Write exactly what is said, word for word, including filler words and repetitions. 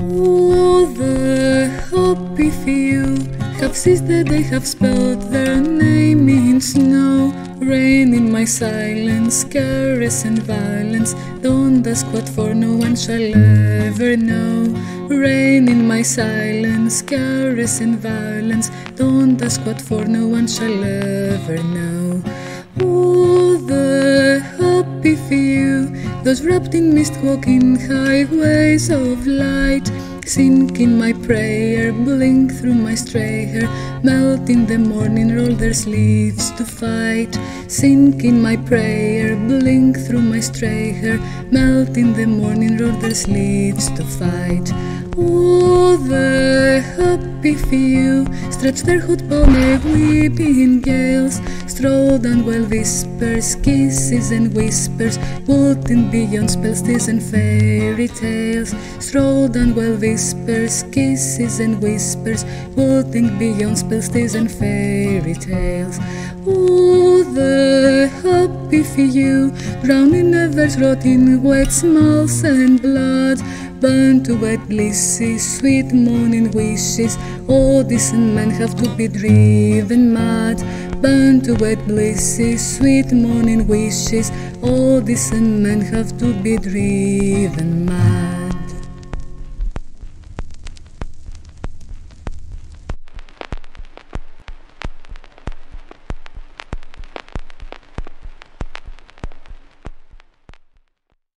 Oh, the happy few have seized that they have spelled their name in snow. Rain in my silence, caress and violence. Don't ask what for, no one shall ever know. Rain in my silence, caress and violence. Don't ask what for, no one shall ever know. Oh, the happy few, those wrapped in mist walking highways of light. Sink in my prayer, blink through my stray hair, melt in the morning, roll their sleeves to fight. Sink in my prayer, blink through my stray hair, melt in the morning, roll their sleeves to fight. Oh, the happy few stretch their hot palm and weep in gales, stroll down while whispers, kisses and whispers, walking beyond spells, tears and fairy tales. Stroll down while whispers, kisses and whispers, walking beyond spells, tears and fairy tales. Oh, the happy few drown in a verse wrought in wet smells and blood, bound to wet blisses, sweet morning wishes. All decent men have to be driven mad, bound to wet blisses, sweet morning wishes. All decent men have to be driven mad.